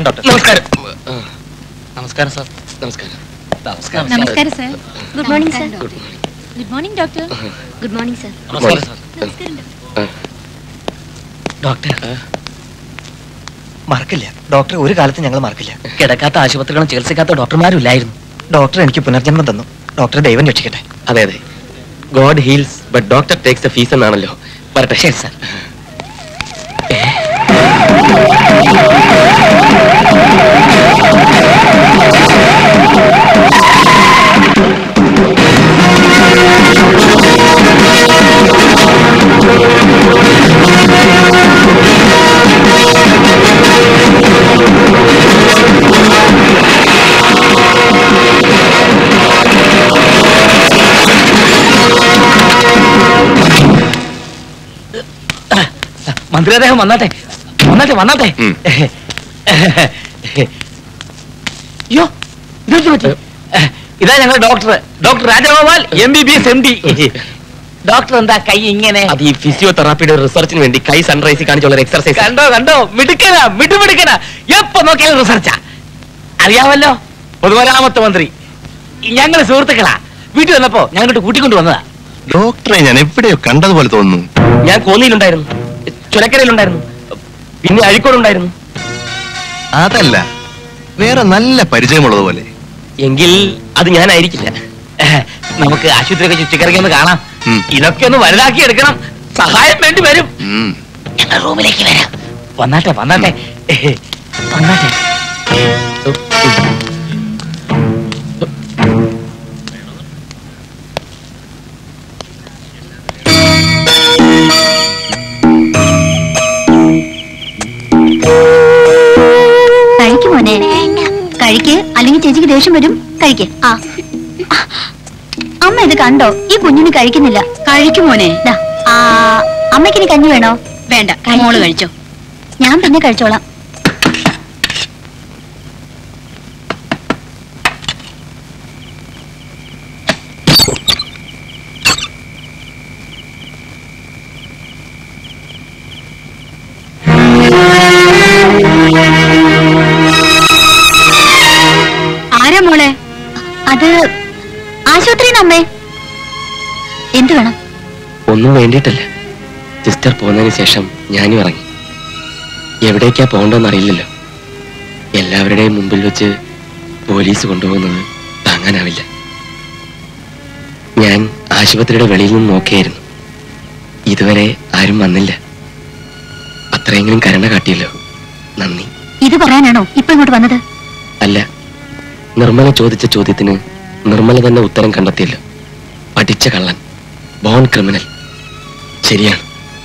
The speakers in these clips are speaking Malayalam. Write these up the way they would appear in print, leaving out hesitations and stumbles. Namaskaram, Doctor. Namaskaram. Namaskaram, sir. Namaskaram. Namaskaram, sir. Namaskaram, sir. Good morning, sir. Good morning. Good morning, Doctor. Good morning, sir. Namaskaram, sir. Namaskaram, Doctor. Doctor. Markilla. Doctor, oru kalathu njangal markilla. Kedakatha aashupathrikal chikilsikkatha doctormaru illayirunnu. Doctor enikku punarjanmam thannu. Doctor Devan vetchikatte. Adhe adhe. God heals, but doctor takes the fees annallo. Paratta sir. Mandira Dev, manate. Yo, this is doctor. Doctor Rajagopalan, MBBS, MD. Doctor, and that is physiotherapy research. In the kai sunrise exercise. Midikena. Yappo no kela researcha. Ariyavallo. Poduvaramathu mandri. Yangal soorthukala. Video ennapo. Yangalu kutikondu vandada. Doctor, I evide kandadupole thonnu. Yan kolil undayirunnu. Cholakaril undayirunnu. Pinne Azhikode undayirunnu. Adalla. Vera nalla parijayamullathu pole. Engil adu njan aayirikkilla. Namukku aashupathriyil chuchikkarikkonnu kaanam. Idokke onnu validakki edukkanam. Sahayam vendi varum. Enna roomilekku varam. Vannatte. Thank you, Mone. Karike, alingi chechi ki desham varum. Karike. Ah. Amma idu kando. Ee kunninu karikkunnilla. Karikku Mone. Da. Ah, amma kini kanji veno? Venda. Molu kalichu. Njan pinne kalicholam. Sister Ponani Sesham, Yanuari. Every day, Pondo Marilla. Every day, Mumbiluce, police window, Tanganavilla. Yan, Ashwatrid of Elilum, no care. Either way, I am Manilla. A triangle in Karanagatillo. Nani. Either Parano, if I would another. Allah. Normally, Choditha Choditin, normally than the Uttaran Kandatil. A ditchakalan. Born criminal. Serial.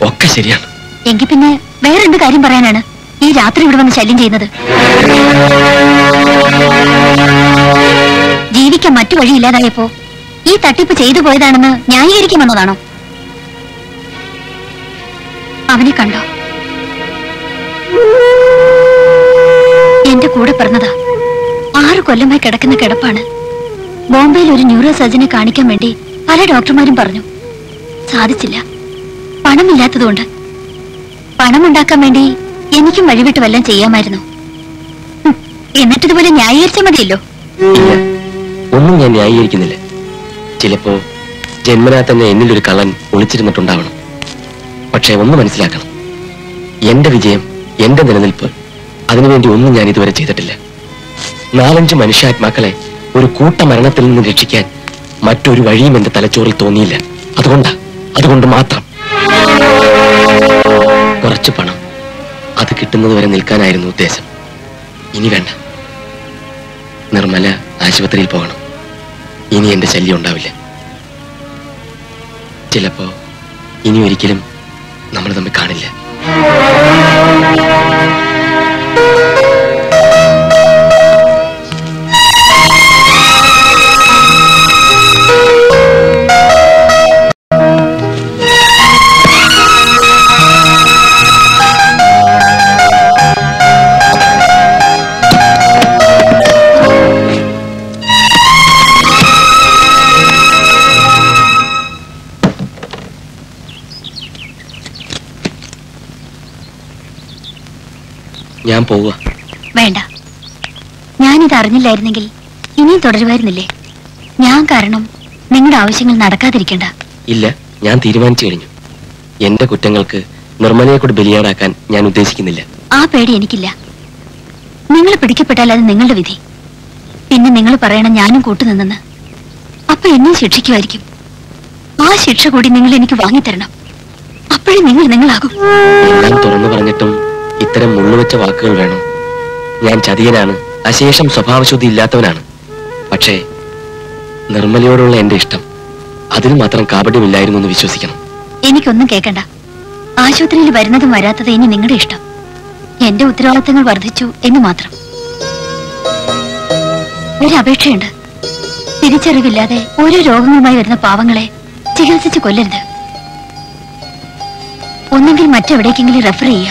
Okay, serial. Yanki Pinna, where in the Karim Barana? Each after you want to challenge another. Jivik and Matu Villa Dapo. Eat that tip either boy than a Yaki Manodano Avanikanda. In the Koda Pernada. Our column I Kadakan the Kadapana. Bombay Luri neurosurgeon Kanika Mendi. I had Doctor Marin Barno. Sadhila Panamilla to Dunda Panamunda Kamandi, Yenikim Marivit Valencia Marino. In that to the Valley Samadillo. Woman and the Ayirkinilla Chilepo, Genmanat and the Indian Kalan, Ulichimatundavano. But she won the Manslakan Yenda Vijay, Yenda the Nilper, other than the woman Yanni to a Chitilla. Nalanj Manisha at Makale, Urukuta Maranatil in the Chicken, Maturi Vadim and the Talachori Tonilla. അതുകൊണ്ട് മാത്രം കുറച്ച് പണം അത് കിട്ടുന്നത് വരെ നിൽക്കാനായിരുന്നു ഉദ്ദേശം ഇനി വേണ്ട നിർമ്മല ആശുപത്രിയിൽ പോകണം ഇനി എൻ്റെ ശല്യം ഉണ്ടാവില്ല ചിലപ്പോ ഇനി ഒരിക്കലും നമ്മൾ തമ്മിൽ കാണില്ല Venda. ഇത് അറിഞ്ഞില്ലായിരുന്നെങ്കിൽ ഇനിയും തുടരുമായിരുന്നില്ലേ? ഞാൻ കാരണം നിങ്ങളുടെ ആവശ്യങ്ങൾ നടക്കാതിരിക്കണ്ട. ഇല്ല, ഞാൻ തീരുമാനിച്ചു കഴിഞ്ഞു. എന്റെ കുറ്റങ്ങൾക്ക് നിർമ്മലയെ കൂടി ബലിയാടാക്കാൻ ഞാൻ ഉദ്ദേശിക്കുന്നില്ല. ആ പേടി എനിക്കില്ല. നിങ്ങൾ പിടിക്കപ്പെട്ടാൽ അത് നിങ്ങളുടെ വിധി. പിന്നെ നിങ്ങൾ പറയണം ഞാനും കൂട്ടുനിന്നെന്ന്. അപ്പൊ എന്നെ ശിക്ഷിക്കുമായിരിക്കും. ആ ശിക്ഷ കൂടി നിങ്ങൾ എനിക്ക് വാങ്ങിത്തരണം. അപ്പോഴേ നിങ്ങൾ നിങ്ങളാകും. എല്ലാം തുറന്നു പറഞ്ഞിട്ടും ഇത്തരം മുള്ളുവെച്ച വാക്കുകൾ വേണം. ഞാൻ ചതിയനാണ്, അശേഷം സ്വഭാവശുദ്ധി ഇല്ലാത്തവനാണ്. പക്ഷേ നിർമ്മലയോടുള്ള എന്റെ ഇഷ്ടം അതിന് മാത്രം കാപട്യമില്ലായിരുന്നു എന്ന് വിശ്വസിക്കണം. എനിക്കൊന്നും കേൾക്കണ്ട. ആശുപത്രിയിൽ വരുന്നതും വരാത്തത് ഇനി നിങ്ങളുടെ ഇഷ്ടം. എന്റെ ഉത്തരവാദിത്തങ്ങൾ വർദ്ധിച്ചു എന്ന് മാത്രം. ഒരു അപേക്ഷയുണ്ട്. തിരിച്ചറിവില്ലാതെ ഓരോ രോഗങ്ങളുമായി വരുന്ന പാവങ്ങളെ ചികിത്സിച്ച് കൊല്ലരുത്. ഒന്നെങ്കിൽ മറ്റെവിടേക്കെങ്കിലും റെഫർ ചെയ്യുക,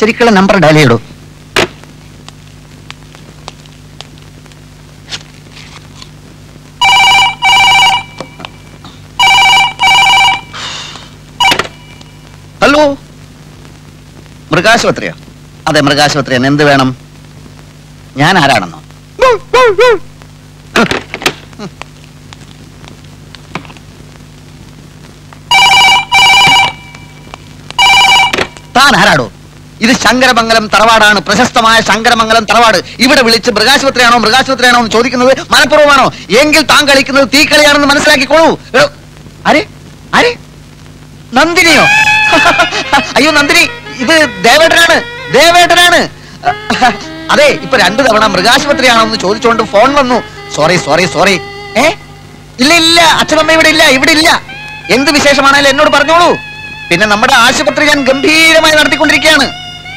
ശരിക്കുള്ള നമ്പർ ഡയൽ ചെയ്യൂ. ഹലോ, മൃഗാശുപത്രിയോ? അതെ, മൃഗാശുപത്രിയാണ്. എന്ത് വേണം? ഞാൻ ആരാണെന്നോ? താൻ ആരാടോ? ഇത് ശങ്കരമംഗലം തറവാടാണ്, പ്രശസ്തമായ ശങ്കരമംഗലം തറവാട്. ഇവിടെ വിളിച്ച് മൃഗാശുപത്രിയാണോ മൃഗാശുപത്രിയാണോ എന്ന് ചോദിക്കുന്നത് മനഃപൂർവ്വമാണോ? എങ്കിൽ താൻ കളിക്കുന്നത് തീക്കളിയാണെന്ന് മനസ്സിലാക്കിക്കോളൂ. അരെ അരെ, നന്ദിനിയോ? അയ്യോ നന്ദിനി, ഇത് ദേവേട്ടനാണ്, ദേവേട്ടനാണ്. അതെ, ഇപ്പൊ 2 തവണ മൃഗാശുപത്രിയാണോ എന്ന് ചോദിച്ചോണ്ട് ഫോൺ വന്നു. Sorry sorry sorry. ഇല്ല ഇല്ല, അച്ഛനമ്മ ഇവിടെ ഇല്ല, ഇവിടെ ഇല്ല. എന്ത് വിശേഷമാണെങ്കിലും എന്നോട് പറഞ്ഞോളൂ. പിന്നെ നമ്മുടെ ആശുപത്രി ഞാൻ ഗംഭീരമായി നടത്തിക്കൊണ്ടിരിക്കുകയാണ്.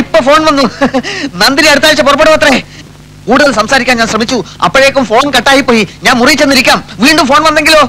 ഇപ്പൊ ഫോൺ വന്നു. നന്ദിനി അടുത്ത ആഴ്ച പുറപ്പെടുവത്രേ. കൂടുതൽ സംസാരിക്കാൻ ഞാൻ ശ്രമിച്ചു, അപ്പോഴേക്കും ഫോൺ കട്ടായി പോയി. ഞാൻ മുറി ചെന്നിരിക്കാം. വീണ്ടും ഫോൺ വന്നെങ്കിലോ?